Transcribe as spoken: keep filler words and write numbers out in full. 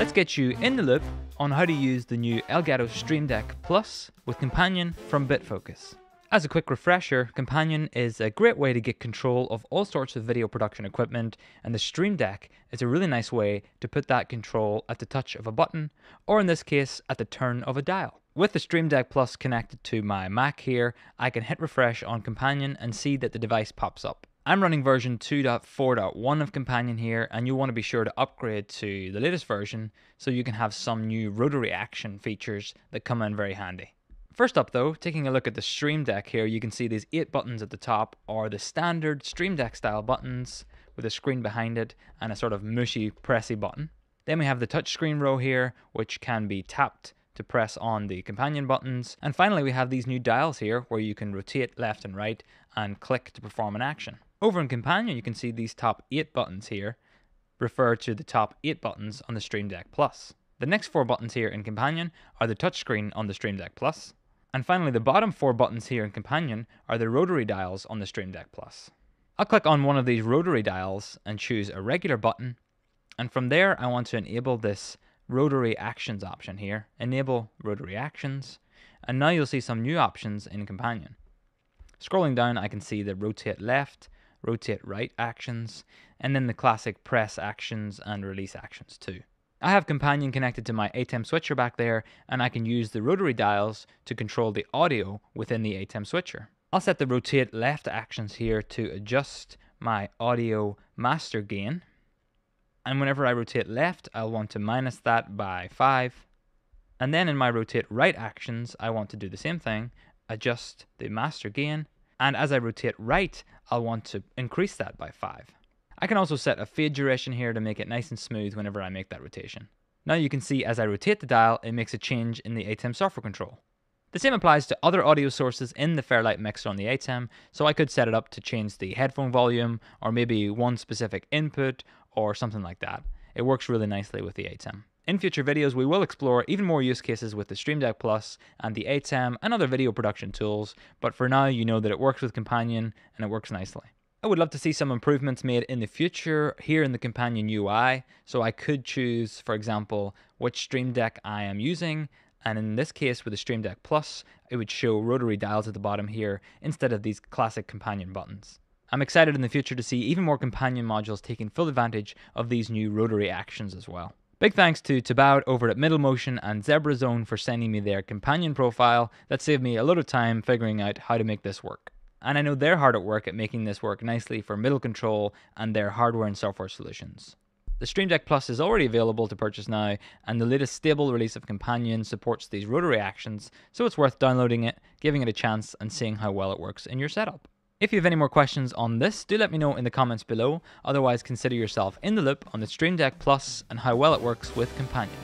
Let's get you in the loop on how to use the new Elgato Stream Deck Plus with Companion from Bitfocus. As a quick refresher, Companion is a great way to get control of all sorts of video production equipment, and the Stream Deck is a really nice way to put that control at the touch of a button, or in this case, at the turn of a dial. With the Stream Deck Plus connected to my Mac here, I can hit refresh on Companion and see that the device pops up. I'm running version two point four point one of Companion here, and you'll want to be sure to upgrade to the latest version so you can have some new rotary action features that come in very handy. First up though, taking a look at the Stream Deck here, you can see these eight buttons at the top are the standard Stream Deck style buttons with a screen behind it and a sort of mushy pressy button. Then we have the touchscreen row here, which can be tapped to press on the Companion buttons. And finally we have these new dials here where you can rotate left and right and click to perform an action. Over in Companion, you can see these top eight buttons here refer to the top eight buttons on the Stream Deck Plus. The next four buttons here in Companion are the touchscreen on the Stream Deck Plus. And finally, the bottom four buttons here in Companion are the rotary dials on the Stream Deck Plus. I'll click on one of these rotary dials and choose a regular button. And from there, I want to enable this rotary actions option here. Enable rotary actions. And now you'll see some new options in Companion. Scrolling down, I can see the rotate left, rotate right actions, and then the classic press actions and release actions too. I have Companion connected to my ATEM switcher back there, and I can use the rotary dials to control the audio within the ATEM switcher. I'll set the rotate left actions here to adjust my audio master gain, and whenever I rotate left, I'll want to minus that by five, and then in my rotate right actions, I want to do the same thing, adjust the master gain. And as I rotate right, I'll want to increase that by five. I can also set a fade duration here to make it nice and smooth whenever I make that rotation. Now you can see as I rotate the dial, it makes a change in the ATEM software control. The same applies to other audio sources in the Fairlight mixer on the ATEM, so I could set it up to change the headphone volume or maybe one specific input or something like that. It works really nicely with the ATEM. In future videos, we will explore even more use cases with the Stream Deck Plus and the ATEM and other video production tools, but for now you know that it works with Companion and it works nicely. I would love to see some improvements made in the future here in the Companion U I, so I could choose, for example, which Stream Deck I am using, and in this case with the Stream Deck Plus, it would show rotary dials at the bottom here instead of these classic Companion buttons. I'm excited in the future to see even more Companion modules taking full advantage of these new rotary actions as well. Big thanks to Thibaut over at Middle Motion and Zebra Zone for sending me their Companion profile. That saved me a lot of time figuring out how to make this work. And I know they're hard at work at making this work nicely for middle control and their hardware and software solutions. The Stream Deck Plus is already available to purchase now, and the latest stable release of Companion supports these rotary actions, so it's worth downloading it, giving it a chance, and seeing how well it works in your setup. If you have any more questions on this, do let me know in the comments below. Otherwise, consider yourself in the loop on the Stream Deck Plus and how well it works with Companion.